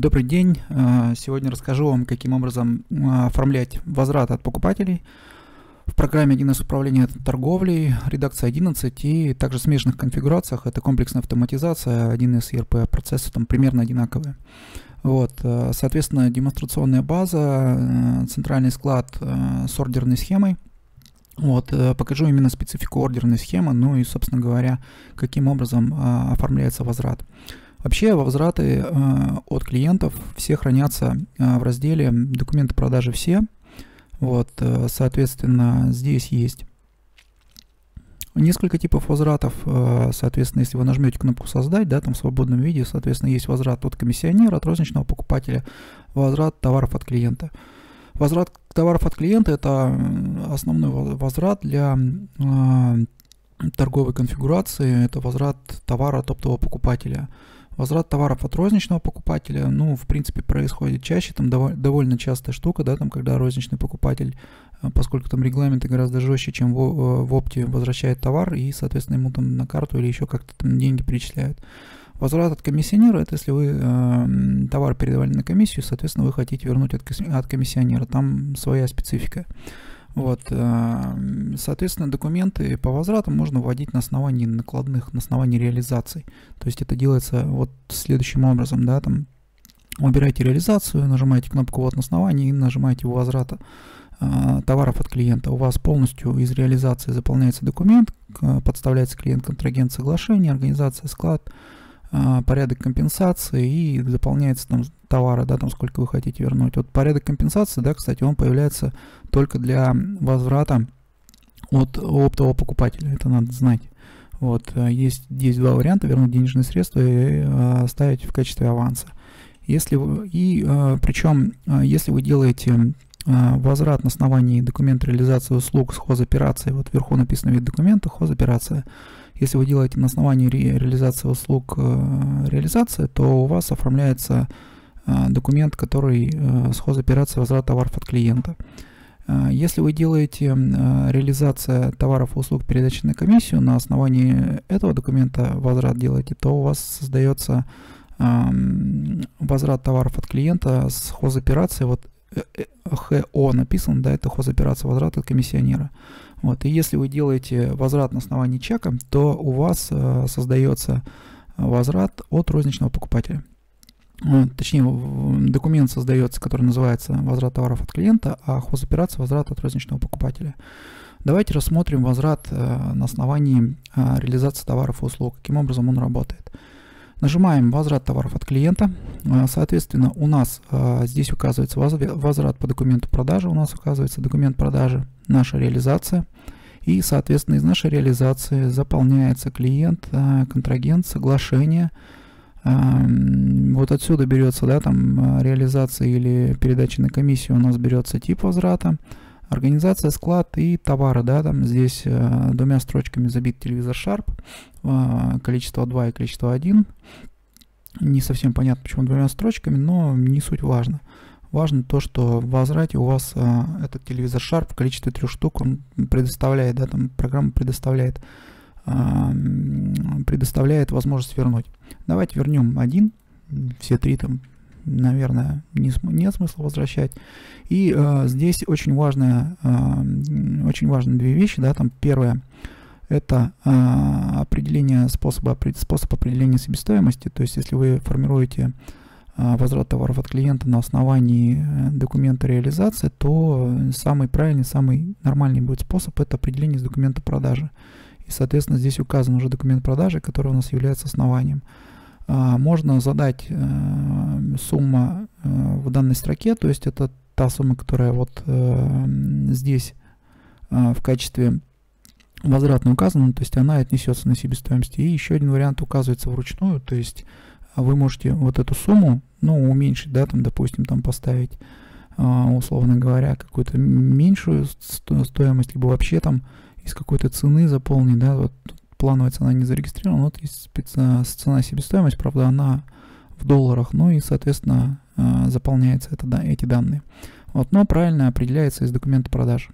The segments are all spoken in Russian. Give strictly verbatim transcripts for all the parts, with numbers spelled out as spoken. Добрый день! Сегодня расскажу вам, каким образом оформлять возврат от покупателей в программе один эс управления торговлей, редакция одиннадцать и также в смежных конфигурациях. Это комплексная автоматизация, один эс и эр пи, процессы там примерно одинаковые. Вот, соответственно, демонстрационная база, центральный склад с ордерной схемой. Вот, покажу именно специфику ордерной схемы, ну и, собственно говоря, каким образом оформляется возврат. Вообще возвраты э, от клиентов все хранятся э, в разделе «Документы продажи все». Вот, э, соответственно, здесь есть несколько типов возвратов. Э, соответственно, если вы нажмете кнопку «Создать», да, там в свободном виде, соответственно, есть возврат от комиссионера, от розничного покупателя, возврат товаров от клиента. Возврат товаров от клиента – это основной возврат для э, торговой конфигурации. Это возврат товара от оптового покупателя. Возврат товаров от розничного покупателя, ну, в принципе, происходит чаще, там дов- довольно частая штука, да, там, когда розничный покупатель, поскольку там регламенты гораздо жестче, чем в, в опте, возвращает товар и, соответственно, ему там на карту или еще как-то там деньги перечисляют. Возврат от комиссионера, это если вы э, товар передавали на комиссию, соответственно, вы хотите вернуть от, от комиссионера, там своя специфика. Вот, соответственно, документы по возвратам можно вводить на основании накладных, на основании реализаций. То есть это делается вот следующим образом, да, там выбираете реализацию, нажимаете кнопку «Вот на основании» и нажимаете «Возврата товаров от клиента». У вас полностью из реализации заполняется документ, подставляется клиент-контрагент, соглашение, организация, склад, порядок компенсации и заполняется там товара, да, там сколько вы хотите вернуть. Вот порядок компенсации, да, кстати, он появляется только для возврата от оптового покупателя, это надо знать. Вот, есть здесь два варианта: вернуть денежные средства и э, ставить в качестве аванса. Если вы, и э, причем, э, если вы делаете э, возврат на основании документа реализации услуг с хозоперацией, вот вверху написано вид документа, хозоперация. Если вы делаете на основании ре реализации услуг э, реализация, то у вас оформляется э, документ, который э, с хозоперацией возврат товаров от клиента. Э, если вы делаете э, реализация товаров и услуг передачи на комиссию, на основании этого документа возврат делаете, то у вас создается э, возврат товаров от клиента с хозоперацией. Вот ХО написано, да, это хозоперация возврат от комиссионера. Вот, и если вы делаете возврат на основании чека, то у вас э, создается возврат от розничного покупателя. Вот, точнее, документ создается, который называется «Возврат товаров от клиента», а хозоперация возврат от розничного покупателя. Давайте рассмотрим возврат э, на основании э, реализации товаров и услуг, каким образом он работает. Нажимаем «Возврат товаров от клиента». Соответственно, у нас а, здесь указывается возврат по документу продажи, у нас указывается документ продажи, наша реализация. И, соответственно, из нашей реализации заполняется клиент, а, контрагент, соглашение. А, вот отсюда берется, да, там реализация или передача на комиссию, у нас берется тип возврата, организация, склад и товары, да, там здесь э, двумя строчками забит телевизор Sharp, э, количество два и количество один. Не совсем понятно, почему двумя строчками, но не суть важно. Важно то, что в возврате у вас э, этот телевизор Sharp в количестве трех штук он предоставляет, да, там программа предоставляет, э, предоставляет возможность вернуть. Давайте вернем один, все три там. Наверное, не см- нет смысла возвращать. И э, здесь очень важные, э, очень важные две вещи. Да, там первое – это э, определение способа, способ определения себестоимости. То есть, если вы формируете э, возврат товаров от клиента на основании документа реализации, то самый правильный, самый нормальный будет способ – это определение из документа продажи. И, соответственно, здесь указан уже документ продажи, который у нас является основанием. Можно задать э, сумма э, в данной строке, то есть это та сумма, которая вот э, здесь э, в качестве возвратно указана, то есть она отнесется на себестоимость. И еще один вариант указывается вручную, то есть вы можете вот эту сумму, ну, уменьшить, да, там, допустим, там поставить, э, условно говоря, какую-то меньшую сто- стоимость, либо вообще там из какой-то цены заполнить, да, вот. Плановая цена не зарегистрирована, вот есть специ... цена себестоимость, правда, она в долларах, ну и, соответственно, заполняются это, да, эти данные. Вот, но правильно определяется из документа продажи.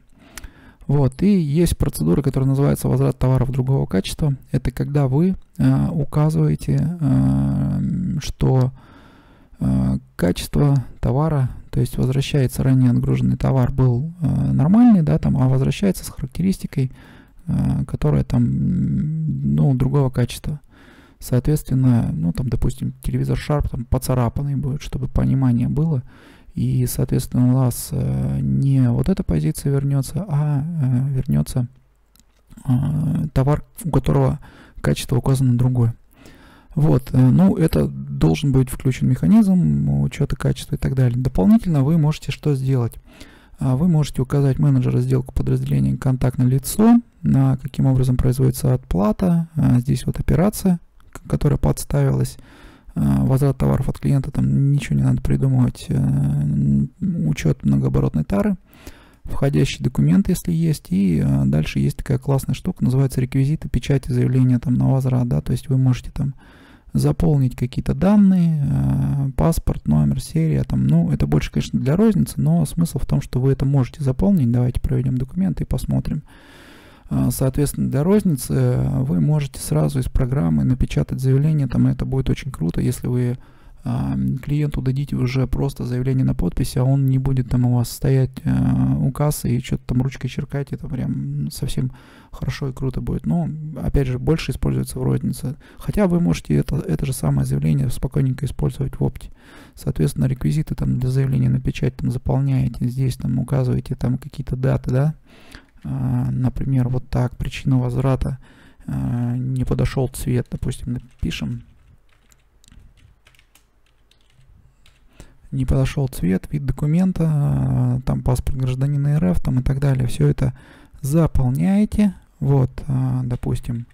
Вот, и есть процедура, которая называется возврат товаров другого качества. Это когда вы э, указываете, э, что Качество товара, то есть возвращается ранее отгруженный товар, был э, нормальный, да, там, а возвращается с характеристикой, э, которая там, ну, другого качества. Соответственно, ну, там, допустим, телевизор Sharp там поцарапанный будет, чтобы понимание было. И, соответственно, у нас э, не вот эта позиция вернется, а э, вернется э, товар, у которого качество указано другое. Вот, ну, это должен быть включен механизм учета качества и так далее. Дополнительно вы можете что сделать? Вы можете указать менеджера сделку подразделения контактное лицо, на каким образом производится отплата, здесь вот операция, которая подставилась, возврат товаров от клиента, там ничего не надо придумывать, учет многооборотной тары, входящий документ, если есть, и дальше есть такая классная штука, называется реквизиты, печати заявления там на возврат, да, то есть вы можете там заполнить какие-то данные, паспорт, номер, серия, там, ну, это больше, конечно, для розницы, но смысл в том, что вы это можете заполнить. Давайте проведем документы и посмотрим. Соответственно, для розницы вы можете сразу из программы напечатать заявление, там, это будет очень круто, если вы клиенту дадите уже просто заявление на подпись, а он не будет там у вас стоять у кассы и что-то там ручкой черкать, это прям совсем хорошо и круто будет. Но, опять же, больше используется в рознице. Хотя вы можете это, это же самое заявление спокойненько использовать в опте. Соответственно, реквизиты там для заявления на печать там заполняете, здесь там указываете там какие-то даты, да, а, например, вот так, причина возврата, а, не подошел цвет, допустим, напишем. Не подошел цвет, вид документа, там паспорт гражданина РФ, там и так далее. Все это заполняете. Вот, допустим,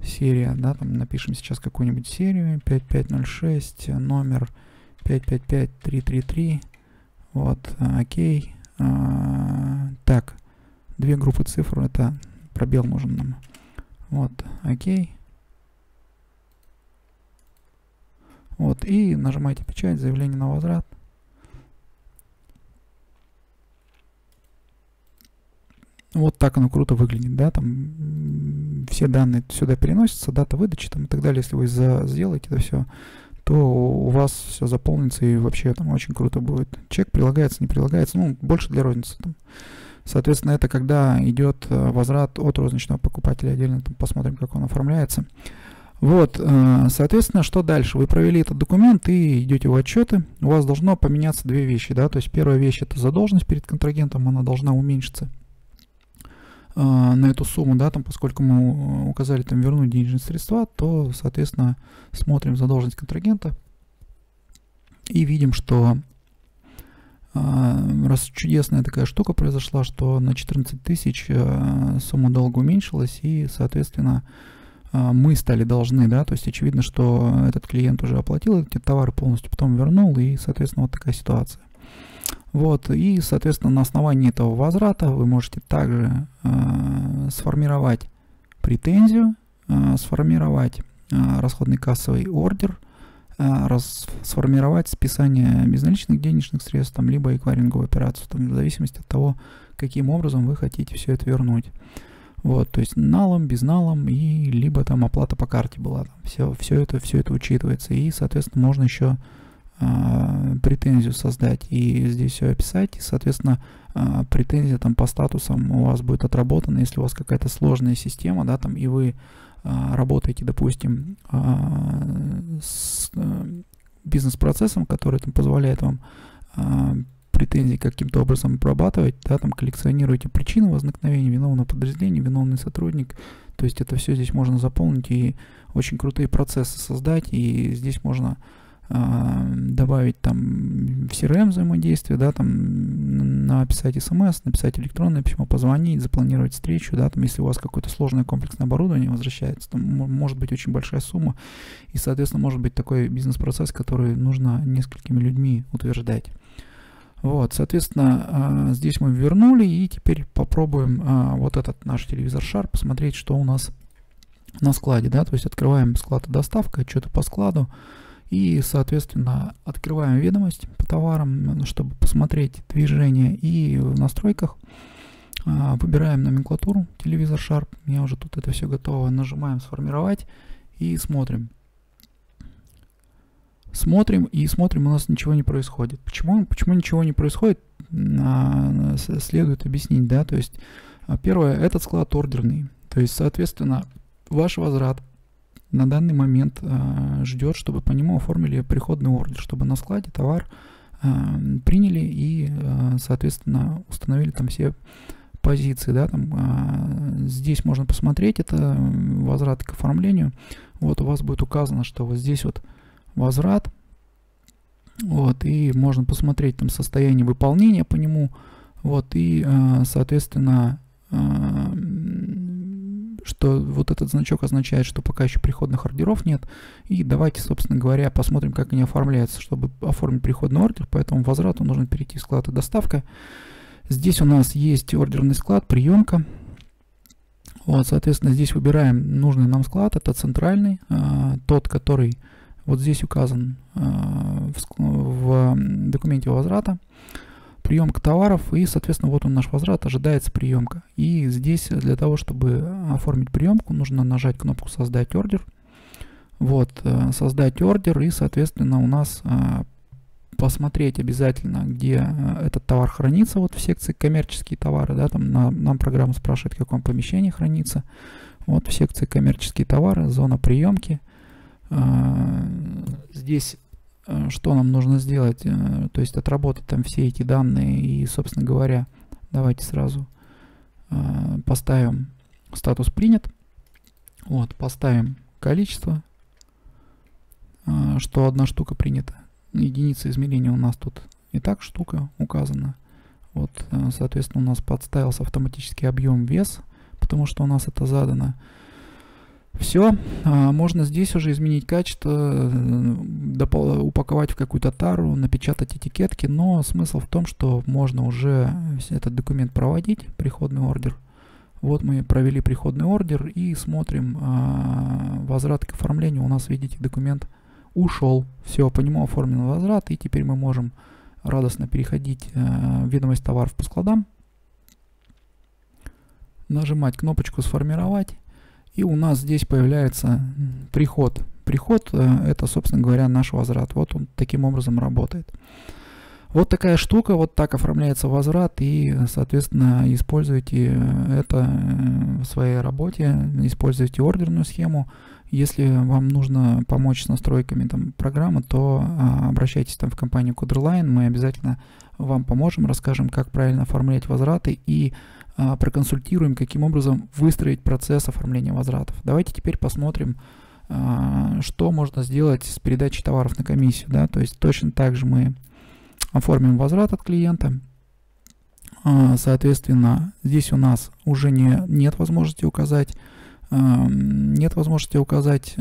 серия, да, там напишем сейчас какую-нибудь серию пять пять ноль шесть, номер пять пять пять три три три. Вот, окей. Так, две группы цифр, это пробел нужен нам. Вот, окей. Вот, и нажимаете печать, заявление на возврат. Вот так оно круто выглядит, да, там все данные сюда переносятся, дата выдачи там и так далее. Если вы за сделаете это все, то у вас все заполнится и вообще там очень круто будет. Чек прилагается, не прилагается, ну, больше для розницы там. Соответственно, это когда идет возврат от розничного покупателя, отдельно там посмотрим, как он оформляется. Вот, соответственно, что дальше? Вы провели этот документ и идете в отчеты. У вас должно поменяться две вещи, да, то есть первая вещь — это задолженность перед контрагентом, она должна уменьшиться на эту сумму, да, там, поскольку мы указали там вернуть денежные средства, то, соответственно, смотрим задолженность контрагента и видим, что раз чудесная такая штука произошла, что на четырнадцать тысяч сумма долга уменьшилась и, соответственно, мы стали должны, да, то есть очевидно, что этот клиент уже оплатил эти товары полностью, потом вернул, и, соответственно, вот такая ситуация. Вот, и, соответственно, на основании этого возврата вы можете также э, сформировать претензию, э, сформировать э, расходный кассовый ордер, э, раз, сформировать списание безналичных денежных средств, там, либо эквайринговую операцию, там, в зависимости от того, каким образом вы хотите все это вернуть. Вот, то есть налом, без налом, и либо там оплата по карте была. Все, все, это, все это учитывается. И, соответственно, можно еще э, претензию создать и здесь все описать. И, соответственно, э, претензия там по статусам у вас будет отработана. Если у вас какая-то сложная система, да, там, и вы э, работаете, допустим, э, с э, бизнес-процессом, который там позволяет вам э, претензии каким-то образом обрабатывать, да, там коллекционируете причины возникновения, виновное подразделение, виновный сотрудник, то есть это все здесь можно заполнить и очень крутые процессы создать, и здесь можно э, добавить там в си эр эм взаимодействие, да, там написать смс, написать электронное письмо, позвонить, запланировать встречу, да, там если у вас какое-то сложное комплексное оборудование возвращается, там может быть очень большая сумма, и, соответственно, может быть такой бизнес-процесс, который нужно несколькими людьми утверждать. Вот, соответственно, здесь мы вернули, и теперь попробуем вот этот наш телевизор Sharp, посмотреть, что у нас на складе, да, то есть открываем склад и доставка, отчеты по складу, и, соответственно, открываем ведомость по товарам, чтобы посмотреть движение, и в настройках выбираем номенклатуру телевизор Sharp, у меня уже тут это все готово, нажимаем сформировать и смотрим. Смотрим и смотрим, у нас ничего не происходит. Почему, почему ничего не происходит, следует объяснить, да, то есть первое, этот склад ордерный, то есть, соответственно, ваш возврат на данный момент ждет, чтобы по нему оформили приходный ордер, чтобы на складе товар приняли и, соответственно, установили там все позиции, да, там, а, здесь можно посмотреть, это возврат к оформлению, вот у вас будет указано, что вот здесь вот возврат, вот, и можно посмотреть там состояние выполнения по нему, вот, и, а, соответственно, а, что вот этот значок означает, что пока еще приходных ордеров нет, и давайте, собственно говоря, посмотрим, как они оформляются, чтобы оформить приходный ордер, поэтому возврату нужно перейти в склад и доставка. Здесь у нас есть ордерный склад, приемка. Вот, соответственно, здесь выбираем нужный нам склад. Это центральный, э, тот, который вот здесь указан э, в, в документе возврата. Приемка товаров и, соответственно, вот он наш возврат, ожидается приемка. И здесь для того, чтобы оформить приемку, нужно нажать кнопку «Создать ордер». Вот, э, создать ордер и, соответственно, у нас... Э, посмотреть обязательно, где этот товар хранится, вот в секции коммерческие товары, да, там на, нам программа спрашивает, в каком помещении хранится, вот в секции коммерческие товары, зона приемки. Здесь что нам нужно сделать, то есть отработать там все эти данные и, собственно говоря, давайте сразу поставим статус принят, вот, поставим количество, что одна штука принята. Единица измерения у нас тут и так штука указана. Вот, соответственно, у нас подставился автоматический объем вес, потому что у нас это задано. Все. Можно здесь уже изменить качество, упаковать в какую-то тару, напечатать этикетки, но смысл в том, что можно уже этот документ проводить, приходный ордер. Вот мы провели приходный ордер и смотрим возврат к оформлению. У нас, видите, документ ушел. Все, по нему оформлен возврат, и теперь мы можем радостно переходить э, в ведомость товаров по складам, нажимать кнопочку «Сформировать», и у нас здесь появляется приход. Приход э, – это, собственно говоря, наш возврат. Вот он таким образом работает. Вот такая штука, вот так оформляется возврат, и, соответственно, используйте это в своей работе, используйте ордерную схему. Если вам нужно помочь с настройками там программы, то а, обращайтесь там в компанию Coderline, мы обязательно вам поможем, расскажем, как правильно оформлять возвраты и а, проконсультируем, каким образом выстроить процесс оформления возвратов. Давайте теперь посмотрим, а, что можно сделать с передачей товаров на комиссию, да? То есть точно так же мы оформим возврат от клиента. А, соответственно, здесь у нас уже не, нет возможности указать Нет возможности указать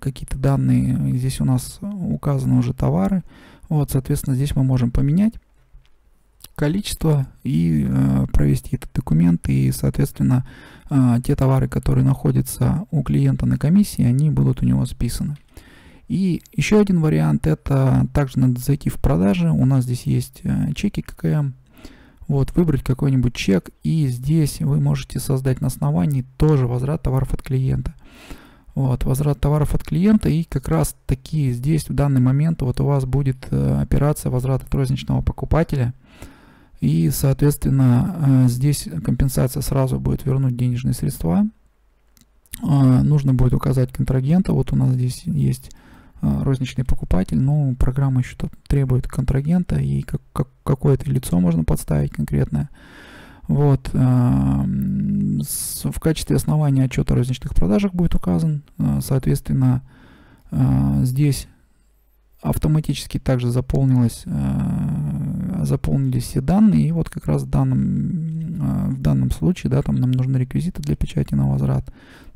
какие-то данные. Здесь у нас указаны уже товары. Вот, соответственно, здесь мы можем поменять количество и провести этот документ. И, соответственно, те товары, которые находятся у клиента на комиссии, они будут у него списаны. И еще один вариант, это также надо зайти в продажи. У нас здесь есть чеки ка ка эм. Вот, выбрать какой-нибудь чек, и здесь вы можете создать на основании тоже возврат товаров от клиента. Вот, возврат товаров от клиента, и как раз таки здесь в данный момент вот у вас будет э, операция возврата от розничного покупателя. И, соответственно, э, здесь компенсация сразу будет вернуть денежные средства. Э, нужно будет указать контрагента. Вот у нас здесь есть э, розничный покупатель, но программа еще требует контрагента и как, как какое-то лицо можно подставить конкретное. Вот. В качестве основания отчета о розничных продажах будет указан. Соответственно, здесь автоматически также заполнилось, заполнились все данные. И вот как раз в данном, в данном случае, да, там нам нужны реквизиты для печати на возврат.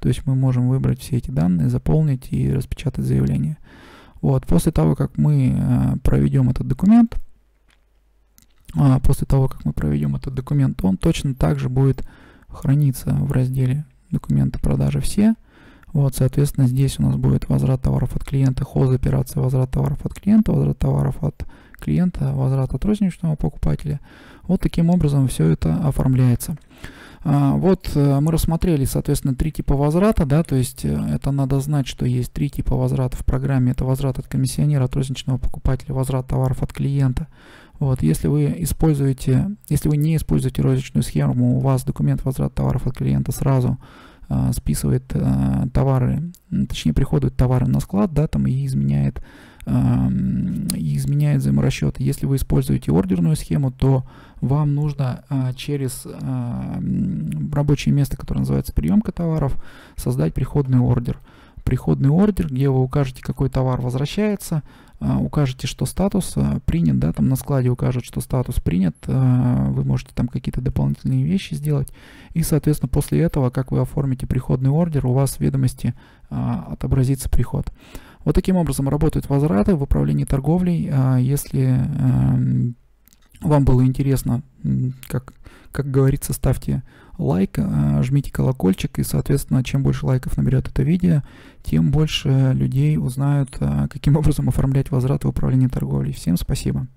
То есть мы можем выбрать все эти данные, заполнить и распечатать заявление. Вот. После того, как мы проведем этот документ, После того, как мы проведем этот документ, он точно также будет храниться в разделе «Документы продажи все». Вот, соответственно, здесь у нас будет возврат товаров от клиента, хоз операции, возврат товаров от клиента, возврат товаров от клиента, возврат от розничного покупателя. Вот таким образом все это оформляется. Вот мы рассмотрели, соответственно, три типа возврата, да, то есть это надо знать, что есть три типа возврата в программе. Это возврат от комиссионера, от розничного покупателя, возврат товаров от клиента. Вот, если вы используете, если вы не используете розничную схему, у вас документ возврат товаров от клиента сразу э, списывает э, товары, точнее приходят товары на склад, да, там и изменяет, э, и изменяет взаиморасчеты. Если вы используете ордерную схему, то вам нужно э, через э, рабочее место, которое называется приемка товаров, создать приходный ордер. Приходный ордер, где вы укажете, какой товар возвращается, укажете, что статус принят, да, там на складе укажут, что статус принят, вы можете там какие-то дополнительные вещи сделать, и, соответственно, после этого, как вы оформите приходный ордер, у вас в ведомости отобразится приход. Вот таким образом работают возвраты в управлении торговлей. Если вам было интересно, как, как говорится, ставьте лайк, жмите колокольчик, и, соответственно, чем больше лайков наберет это видео, тем больше людей узнают, каким образом оформлять возвраты в управлении торговлей. Всем спасибо!